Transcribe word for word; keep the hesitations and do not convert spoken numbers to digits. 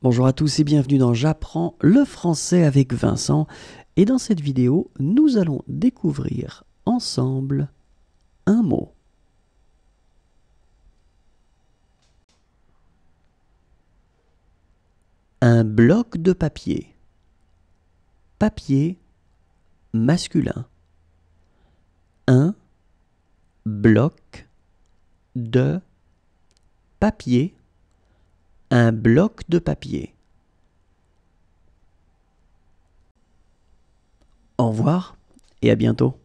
Bonjour à tous et bienvenue dans J'apprends le français avec Vincent. Et dans cette vidéo, nous allons découvrir ensemble un mot. Un bloc de papier. Papier masculin. Un bloc de papier. Un bloc de papier. Au revoir et à bientôt.